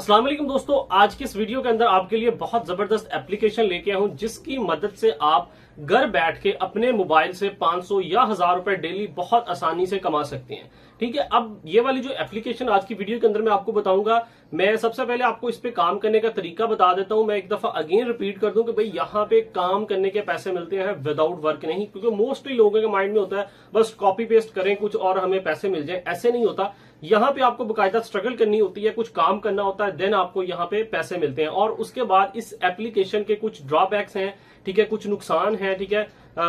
अस्सलाम वालेकुम दोस्तों, आज के इस वीडियो के अंदर आपके लिए बहुत जबरदस्त एप्लीकेशन लेके आया हूं जिसकी मदद से आप घर बैठ के अपने मोबाइल से 500 या 1000 रुपए डेली बहुत आसानी से कमा सकते हैं। ठीक है, अब ये वाली जो एप्लीकेशन आज की वीडियो के अंदर मैं आपको बताऊंगा, मैं सबसे पहले आपको इस पे काम करने का तरीका बता देता हूं। मैं एक दफा अगेन रिपीट कर दूं कि भाई यहाँ पे काम करने के पैसे मिलते हैं, विदाउट वर्क नहीं, क्योंकि मोस्टली लोगों के माइंड में होता है बस कॉपी पेस्ट करें कुछ और हमें पैसे मिल जाए। ऐसे नहीं होता, यहाँ पे आपको बकायदा स्ट्रगल करनी होती है, कुछ काम करना होता है, देन आपको यहाँ पे पैसे मिलते हैं। और उसके बाद इस एप्लीकेशन के कुछ ड्रॉबैक्स हैं, ठीक है, कुछ नुकसान है, ठीक है,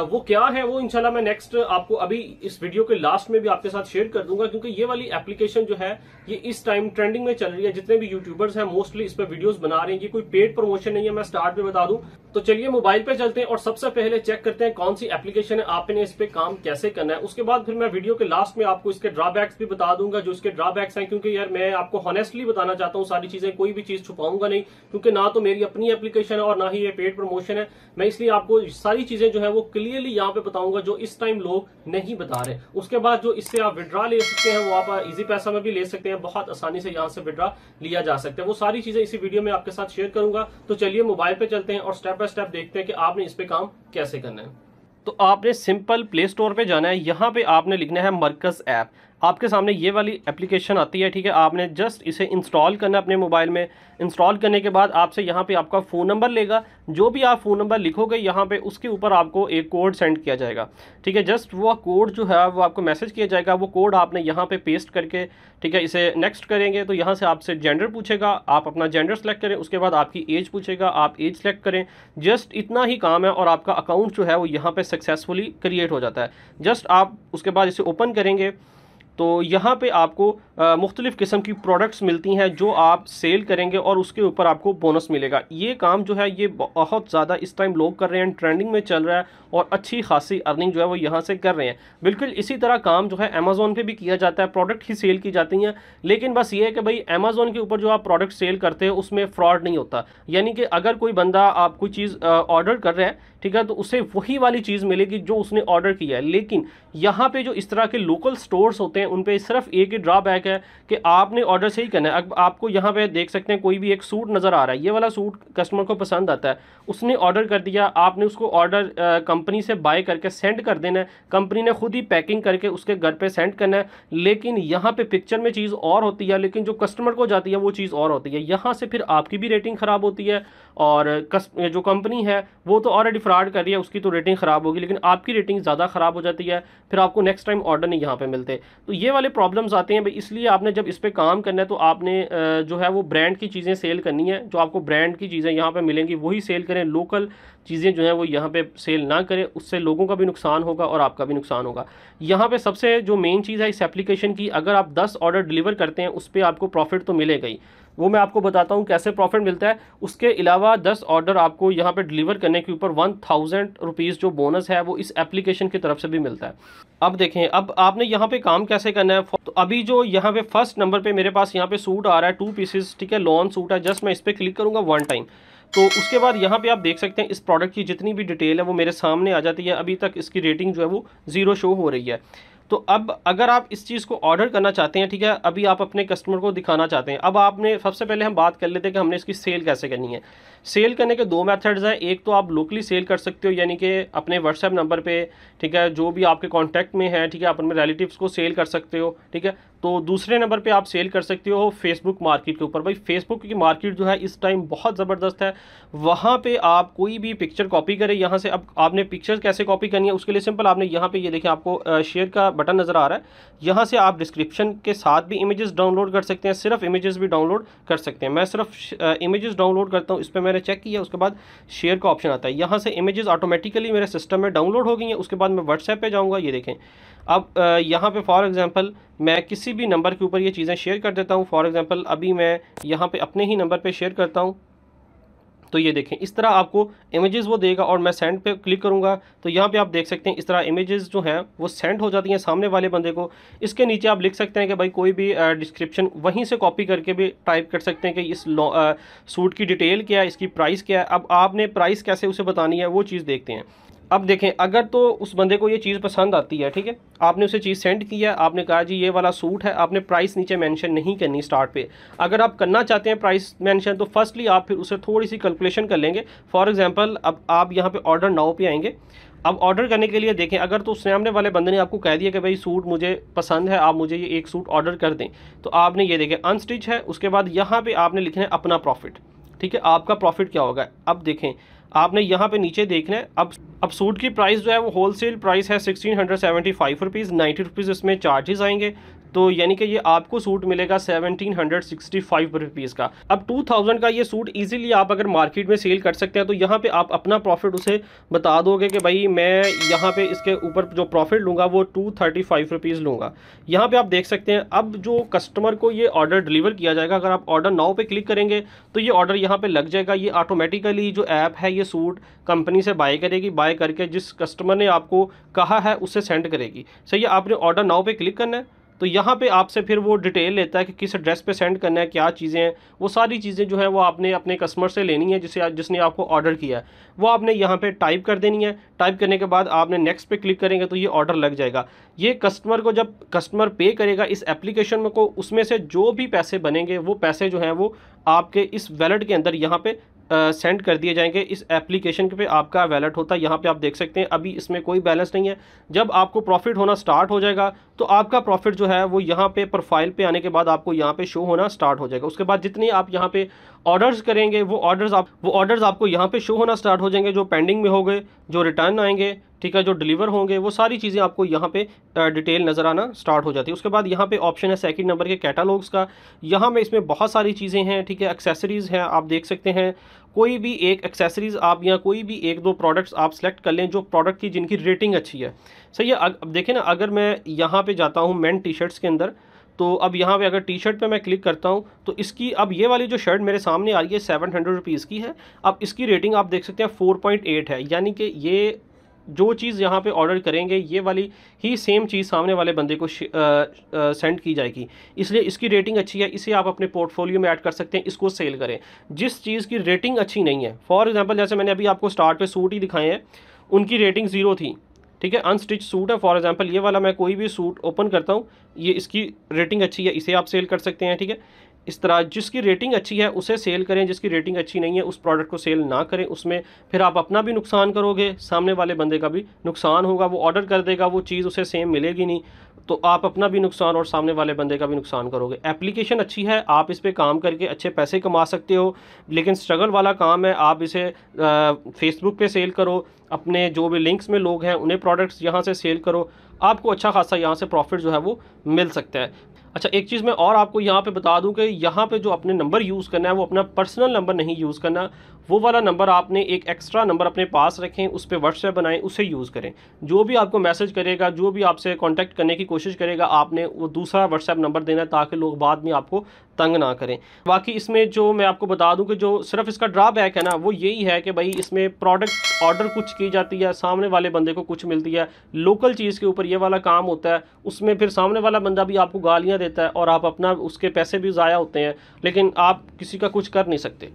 वो क्या है वो इंशाल्लाह मैं नेक्स्ट आपको अभी इस वीडियो के लास्ट में भी आपके साथ शेयर कर दूंगा, क्योंकि ये वाली एप्लीकेशन जो है ये इस टाइम ट्रेंडिंग में चल रही है। जितने भी यूट्यूबर्स हैं मोस्टली इस पर वीडियोस बना रहे हैं, ये कोई पेड प्रमोशन नहीं है, मैं स्टार्ट में बता दूं। तो चलिए मोबाइल पे चलते हैं और सबसे पहले चेक करते हैं कौन सी एप्लीकेशन है, आपने इस पे काम कैसे करना है। उसके बाद फिर मैं वीडियो के लास्ट में आपको इसके ड्रॉबैक्स भी बता दूंगा, जो इसके ड्रॉबैक्स हैं, क्योंकि यार मैं आपको हॉनेस्टली बताना चाहता हूँ सारी चीजें, कोई भी चीज छुपाऊंगा नहीं, क्योंकि ना तो मेरी अपनी एप्लीकेशन है और ना ही ये पेड प्रमोशन है। मैं इसलिए आपको सारी चीजें जो है वो क्लियरली यहाँ पे बताऊंगा जो इस टाइम लोग नहीं बता रहे। उसके बाद जो इससे आप विड्रॉ ले सकते हैं वो आप इजी पैसा में भी ले सकते हैं, बहुत आसानी से यहाँ से विड्रॉ लिया जा सकता है, वो सारी चीजें इसी वीडियो में आपके साथ शेयर करूंगा। तो चलिए मोबाइल पे चलते हैं और स्टेप बाय स्टेप देखते हैं कि आपने इस पे काम कैसे करना है। तो आपने सिंपल प्ले स्टोर पे जाना है, यहाँ पे आपने लिखना है मर्कज़ ऐप, आपके सामने ये वाली एप्लीकेशन आती है। ठीक है, आपने जस्ट इसे इंस्टॉल करना अपने मोबाइल में। इंस्टॉल करने के बाद आपसे यहाँ पे आपका फ़ोन नंबर लेगा, जो भी आप फ़ोन नंबर लिखोगे यहाँ पे उसके ऊपर आपको एक कोड सेंड किया जाएगा। ठीक है, जस्ट वो कोड जो है वो आपको मैसेज किया जाएगा, वो कोड आपने यहाँ पे पेस्ट करके, ठीक है, इसे नेक्स्ट करेंगे। तो यहाँ से आपसे जेंडर पूछेगा, आप अपना जेंडर सेलेक्ट करें। उसके बाद आपकी एज पूछेगा, आप एज सेलेक्ट करें। जस्ट इतना ही काम है और आपका अकाउंट जो है वो यहाँ पर सक्सेसफुली क्रिएट हो जाता है। जस्ट आप उसके बाद इसे ओपन करेंगे तो यहाँ पे आपको मुख्तलिफ़ किस्म की प्रोडक्ट्स मिलती हैं जो आप सेल करेंगे और उसके ऊपर आपको बोनस मिलेगा। ये काम जो है ये बहुत ज़्यादा इस टाइम लोग कर रहे हैं, ट्रेंडिंग में चल रहा है और अच्छी खासी अर्निंग जो है वो यहाँ से कर रहे हैं। बिल्कुल इसी तरह काम जो है अमेज़ॉन पे भी किया जाता है, प्रोडक्ट ही सेल की जाती हैं, लेकिन बस ये है कि भाई अमेज़ॉन के ऊपर जो आप प्रोडक्ट सेल करते हैं उसमें फ़्रॉड नहीं होता। यानी कि अगर कोई बंदा आप कोई चीज़ ऑर्डर कर रहे हैं, ठीक है, तो उसे वही वाली चीज़ मिलेगी जो उसने ऑर्डर किया है। लेकिन यहाँ पे जो इस तरह के लोकल स्टोर्स होते हैं उन पे सिर्फ एक ही ड्रॉबैक है कि आपने ऑर्डर से ही करना है। अब आपको यहाँ पे देख सकते हैं कोई भी एक सूट नज़र आ रहा है, ये वाला सूट कस्टमर को पसंद आता है, उसने ऑर्डर कर दिया, आपने उसको ऑर्डर कंपनी से बाय करके सेंड कर देना है, कंपनी ने खुद ही पैकिंग करके उसके घर पर सेंड करना है। लेकिन यहाँ पर पिक्चर में चीज़ और होती है, लेकिन जो कस्टमर को जाती है वो चीज़ और होती है। यहाँ से फिर आपकी भी रेटिंग ख़राब होती है और जो कंपनी है वो तो ऑलरेडी फ्रॉड कर रही है, उसकी तो रेटिंग ख़राब होगी, लेकिन आपकी रेटिंग ज़्यादा ख़राब हो जाती है, फिर आपको नेक्स्ट टाइम ऑर्डर नहीं यहाँ पे मिलते। तो ये वाले प्रॉब्लम्स आते हैं भाई, इसलिए आपने जब इस पे काम करना है तो आपने जो है वो ब्रांड की चीज़ें सेल करनी है, जो आपको ब्रांड की चीज़ें यहाँ पे मिलेंगी वही सेल करें, लोकल चीज़ें जो है वो यहाँ पे सेल ना करें, उससे लोगों का भी नुकसान होगा और आपका भी नुकसान होगा। यहाँ पे सबसे जो मेन चीज़ है इस एप्लीकेशन की, अगर आप 10 ऑर्डर डिलीवर करते हैं उस पर आपको प्रॉफिट तो मिलेगा ही, वो मैं आपको बताता हूँ कैसे प्रॉफिट मिलता है। उसके अलावा 10 ऑर्डर आपको यहाँ पे डिलीवर करने के ऊपर 1000 रुपीज़ जो बोनस है वो इस एप्लीकेशन की तरफ से भी मिलता है। अब देखें अब आपने यहाँ पे काम कैसे करना है। तो अभी जो यहाँ पे फर्स्ट नंबर पे मेरे पास यहाँ पे सूट आ रहा है, 2 पीसेस, ठीक है, लॉन सूट है। जस्ट मैं इस पर क्लिक करूँगा 1 टाइम, तो उसके बाद यहाँ पे आप देख सकते हैं इस प्रोडक्ट की जितनी भी डिटेल है वो मेरे सामने आ जाती है। अभी तक इसकी रेटिंग जो है वो 0 शो हो रही है। तो अब अगर आप इस चीज़ को ऑर्डर करना चाहते हैं, ठीक है, अभी आप अपने कस्टमर को दिखाना चाहते हैं, अब आपने सबसे पहले हम बात कर लेते हैं कि हमने इसकी सेल कैसे करनी है। सेल करने के 2 मेथड्स हैं, एक तो आप लोकली सेल कर सकते हो, यानी कि अपने व्हाट्सएप नंबर पे, ठीक है, जो भी आपके कॉन्टैक्ट में है, ठीक है, आप अपने रिलेटिव्स को सेल कर सकते हो, ठीक है। तो दूसरे नंबर पे आप सेल कर सकते हो फेसबुक मार्केट के ऊपर। भाई फेसबुक की मार्केट जो है इस टाइम बहुत ज़बरदस्त है, वहाँ पे आप कोई भी पिक्चर कॉपी करें यहाँ से। अब आपने पिक्चर कैसे कॉपी करनी है उसके लिए सिंपल आपने यहाँ पे ये देखें आपको शेयर का बटन नज़र आ रहा है, यहाँ से आप डिस्क्रिप्शन के साथ भी इमेजेस डाउनलोड कर सकते हैं, सिर्फ इमेजेस भी डाउनलोड कर सकते हैं। मैं सिर्फ इमेजेस डाउनलोड करता हूँ, इस पर मैंने चेक किया, उसके बाद शेयर का ऑप्शन आता है, यहाँ से इमेजेस ऑटोमेटिकली मेरे सिस्टम में डाउनलोड हो गई हैं। उसके बाद मैं व्हाट्सएप पर जाऊँगा, ये देखें अब यहाँ पे फॉर एग्जांपल मैं किसी भी नंबर के ऊपर ये चीज़ें शेयर कर देता हूँ। फॉर एग्जांपल अभी मैं यहाँ पे अपने ही नंबर पे शेयर करता हूँ, तो ये देखें इस तरह आपको इमेजेस वो देगा और मैं सेंड पे क्लिक करूँगा तो यहाँ पे आप देख सकते हैं इस तरह इमेजेस जो हैं वो सेंड हो जाती हैं सामने वाले बंदे को। इसके नीचे आप लिख सकते हैं कि भाई कोई भी डिस्क्रिप्शन वहीं से कॉपी करके भी टाइप कर सकते हैं कि इस सूट की डिटेल क्या है, इसकी प्राइस क्या है। अब आपने प्राइस कैसे उसे बतानी है वो चीज़ देखते हैं। अब देखें, अगर तो उस बंदे को ये चीज़ पसंद आती है, ठीक है, आपने उसे चीज़ सेंड किया, आपने कहा जी ये वाला सूट है, आपने प्राइस नीचे मेंशन नहीं करनी स्टार्ट पे। अगर आप करना चाहते हैं प्राइस मेंशन तो फर्स्टली आप फिर उसे थोड़ी सी कैलकुलेशन कर लेंगे। फॉर एग्जांपल अब आप यहाँ पे ऑर्डर नाउ पे आएंगे। अब ऑर्डर करने के लिए देखें, अगर तो सामने वाले बंदे ने आपको कह दिया कि भाई सूट मुझे पसंद है, आप मुझे ये एक सूट ऑर्डर कर दें, तो आपने ये देखें अनस्टिच है, उसके बाद यहाँ पे आपने लिखना है अपना प्रॉफिट, ठीक है, आपका प्रॉफिट क्या होगा। अब देखें आपने यहाँ पे नीचे देखना है, अब सूट की प्राइस जो है वो होलसेल प्राइस है 1675 रुपीज़, 90 रुपीज़ इसमें चार्जेस आएंगे, तो यानी कि ये आपको सूट मिलेगा 1765 रुपीज़ का। अब 2000 का ये सूट इजीली आप अगर मार्केट में सेल कर सकते हैं, तो यहाँ पे आप अपना प्रॉफिट उसे बता दोगे कि भाई मैं यहाँ पे इसके ऊपर जो प्रॉफिट लूँगा वो 235 रुपीज़ लूँगा। यहाँ पे आप देख सकते हैं। अब जो कस्टमर को ये ऑर्डर डिलीवर किया जाएगा, अगर आप ऑर्डर नाउ पे क्लिक करेंगे तो ये ऑर्डर यहाँ पर लग जाएगा। ये ऑटोमेटिकली जो ऐप है ये सूट कंपनी से बाय करेगी, बाय करके जिस कस्टमर ने आपको कहा है उसे सेंड करेगी। सही है, आपने ऑर्डर नाउ पे क्लिक करना है, तो यहाँ पे आपसे फिर वो डिटेल लेता है कि किस एड्रेस पे सेंड करना है, क्या चीज़ें हैं, वो सारी चीज़ें जो है वो आपने अपने कस्टमर से लेनी है जिसने आपको ऑर्डर किया है, वो आपने यहाँ पे टाइप कर देनी है। टाइप करने के बाद आपने नेक्स्ट पे क्लिक करेंगे तो ये ऑर्डर लग जाएगा। ये कस्टमर को जब कस्टमर पे करेगा इस एप्लीकेशन में को, उसमें से जो भी पैसे बनेंगे वो पैसे जो हैं वो आपके इस वैलेट के अंदर यहाँ पे सेंड कर दिए जाएंगे। इस एप्लीकेशन पे आपका वैलेट होता है। यहाँ पे आप देख सकते हैं अभी इसमें कोई बैलेंस नहीं है। जब आपको प्रॉफिट होना स्टार्ट हो जाएगा तो आपका प्रॉफिट जो है वो यहाँ पे प्रोफाइल पे आने के बाद आपको यहाँ पे शो होना स्टार्ट हो जाएगा। उसके बाद जितने आप यहाँ पे ऑर्डर्स करेंगे वो ऑर्डर्स आपको यहाँ पे शो होना स्टार्ट हो जाएंगे, जो पेंडिंग में हो गए, जो रिटर्न आएंगे, ठीक है, जो डिलीवर होंगे, वो सारी चीज़ें आपको यहाँ पे डिटेल नज़र आना स्टार्ट हो जाती है। उसके बाद यहाँ पे ऑप्शन है सेकंड नंबर के कैटलॉग्स का। यहाँ में इसमें बहुत सारी चीज़ें हैं, ठीक है, एक्सेसरीज़ हैं, आप देख सकते हैं। कोई भी एक एक्सेसरीज़ आप या कोई भी एक दो प्रोडक्ट्स आप सेलेक्ट कर लें जो प्रोडक्ट की जिनकी रेटिंग अच्छी है। सही है। अब देखें ना, अगर मैं यहाँ पर जाता हूँ मेन टी शर्ट्स के अंदर, तो अब यहाँ पे अगर टी शर्ट पे मैं क्लिक करता हूँ तो इसकी अब ये वाली जो शर्ट मेरे सामने आ रही है 700 रुपीज़ की है। अब इसकी रेटिंग आप देख सकते हैं 4.8 है, यानी कि ये जो चीज़ यहाँ पे ऑर्डर करेंगे ये वाली ही सेम चीज़ सामने वाले बंदे को सेंड की जाएगी, इसलिए इसकी रेटिंग अच्छी है। इसे आप अपने पोर्टफोलियो में ऐड कर सकते हैं, इसको सेल करें। जिस चीज़ की रेटिंग अच्छी नहीं है, फॉर एग्जांपल जैसे मैंने अभी आपको स्टार्ट पे सूट ही दिखाए हैं, उनकी रेटिंग 0 थी, ठीक है, अनस्टिच सूट है। फॉर एग्जांपल ये वाला मैं कोई भी सूट ओपन करता हूँ, ये इसकी रेटिंग अच्छी है, इसे आप सेल कर सकते हैं, ठीक है। इस तरह जिसकी रेटिंग अच्छी है उसे सेल करें, जिसकी रेटिंग अच्छी नहीं है उस प्रोडक्ट को सेल ना करें। उसमें फिर आप अपना भी नुकसान करोगे, सामने वाले बंदे का भी नुकसान होगा। वो ऑर्डर कर देगा, वो चीज़ उसे सेम मिलेगी नहीं, तो आप अपना भी नुकसान और सामने वाले बंदे का भी नुकसान करोगे। एप्लीकेशन अच्छी है, आप इस पर काम करके अच्छे पैसे कमा सकते हो, लेकिन स्ट्रगल वाला काम है। आप इसे फेसबुक पे सेल करो, अपने जो भी लिंक्स में लोग हैं उन्हें प्रोडक्ट्स यहाँ से सेल करो, आपको अच्छा खासा यहाँ से प्रॉफिट जो है वो मिल सकता है। अच्छा, एक चीज़ मैं और आपको यहाँ पे बता दूँ कि यहाँ पे जो अपने नंबर यूज़ करना है वो अपना पर्सनल नंबर नहीं यूज़ करना। वो वाला नंबर आपने एक एक्स्ट्रा नंबर अपने पास रखें, उस पर व्हाट्सएप बनाएं, उसे यूज़ करें। जो भी आपको मैसेज करेगा, जो भी आपसे कांटेक्ट करने की कोशिश करेगा, आपने वो दूसरा व्हाट्सएप नंबर देना है ताकि लोग बाद में आपको तंग ना करें। बाकी इसमें जो मैं आपको बता दूं कि जो सिर्फ इसका ड्रॉबैक है ना, वो यही है कि भाई इसमें प्रोडक्ट ऑर्डर कुछ की जाती है, सामने वाले बंदे को कुछ मिलती है। लोकल चीज़ के ऊपर ये वाला काम होता है, उसमें फिर सामने वाला बंदा भी आपको गालियाँ देता है और आप अपना उसके पैसे भी ज़ाया होते हैं, लेकिन आप किसी का कुछ कर नहीं सकते।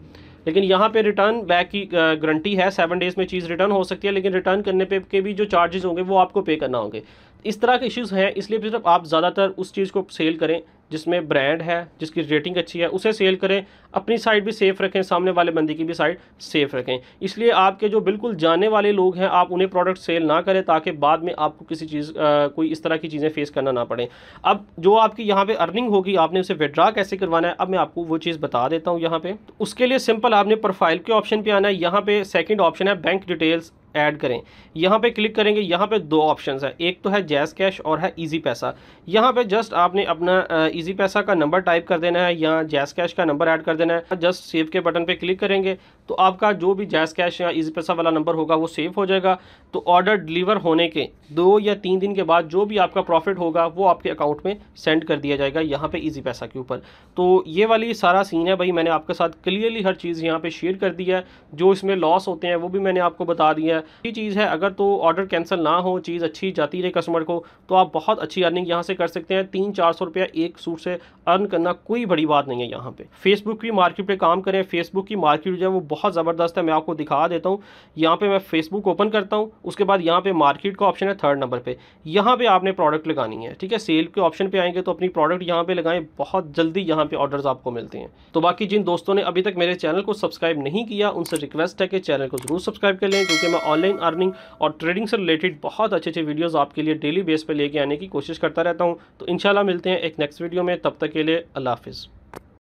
लेकिन यहाँ पे रिटर्न बैक की गारंटी है, 7 डेज़ में चीज़ रिटर्न हो सकती है, लेकिन रिटर्न करने पे के भी जो चार्जेस होंगे वो आपको पे करना होंगे। इस तरह के इश्यूज़ हैं, इसलिए सिर्फ आप ज़्यादातर उस चीज़ को सेल करें जिसमें ब्रांड है, जिसकी रेटिंग अच्छी है, उसे सेल करें। अपनी साइड भी सेफ़ रखें, सामने वाले बंदे की भी साइड सेफ़ रखें। इसलिए आपके जो बिल्कुल जाने वाले लोग हैं आप उन्हें प्रोडक्ट सेल ना करें, ताकि बाद में आपको किसी चीज़ कोई इस तरह की चीज़ें फेस करना ना पड़े। अब जो आपकी यहाँ पे अर्निंग होगी, आपने उसे विड्रा कैसे करवाना है, अब मैं आपको वो चीज़ बता देता हूँ। यहाँ पर उसके लिए सिंपल आपने प्रोफाइल के ऑप्शन पर आना है। यहाँ पर सेकेंड ऑप्शन है बैंक डिटेल्स ऐड करें, यहाँ पे क्लिक करेंगे। यहाँ पे दो ऑप्शंस हैं, एक तो है जैज़ कैश और है इजी पैसा। यहाँ पे जस्ट आपने अपना इजी पैसा का नंबर टाइप कर देना है या जैज़ कैश का नंबर ऐड कर देना है। जस्ट सेव के बटन पे क्लिक करेंगे तो आपका जो भी जैज़ कैश या इजी पैसा वाला नंबर होगा वो सेव हो जाएगा। तो ऑर्डर डिलीवर होने के 2 या 3 दिन के बाद जो भी आपका प्रॉफिट होगा वो आपके अकाउंट में सेंड कर दिया जाएगा यहाँ पर इजी पैसा के ऊपर। तो ये वाली सारा सीन है भाई, मैंने आपके साथ क्लियरली हर चीज़ यहाँ पर शेयर कर दी है। जो इसमें लॉस होते हैं वो भी मैंने आपको बता दिया है। अच्छी चीज़ है। अगर तो ऑर्डर कैंसिल ना हो, चीज़ अच्छी जाती रहे कस्टमर को, तो आप बहुत अच्छी अर्निंग यहाँ से कर सकते हैं। 300-400 रुपया एक सूट से अर्न करना कोई बड़ी बात नहीं है। यहाँ पे फेसबुक की मार्केट पे काम करें। फेसबुक की मार्केट जो है वो बहुत ज़बरदस्त है, मैं आपको दिखा देता हूँ। यहाँ पे मैं फेसबुक ओपन करता हूँ, उसके बाद यहाँ पे मार्केट का ऑप्शन है 3rd नंबर पे, यहाँ पे आपने प्रोडक्ट लगानी है। ठीक है, सेल के ऑप्शन पे आएंगे तो अपनी प्रोडक्ट यहाँ पे लगाएं, बहुत जल्दी यहाँ पे ऑर्डर्स आपको मिलते हैं। तो बाकी जिन दोस्तों ने अभी तक मेरे चैनल को सब्सक्राइब नहीं किया, उनसे रिक्वेस्ट है कि चैनल को जरूर सब्सक्राइब कर लें, क्योंकि मैं ऑनलाइन अर्निंग और ट्रेडिंग से रिलेटेड बहुत अच्छे अच्छे वीडियोज़ आपके लिए डेली बेस पर लेके आने की कोशिश करता रहता हूँ। तो इंशाल्लाह मिलते हैं एक नेक्स्ट वीडियो में, तब तक के लिए अल्लाह हाफिज़।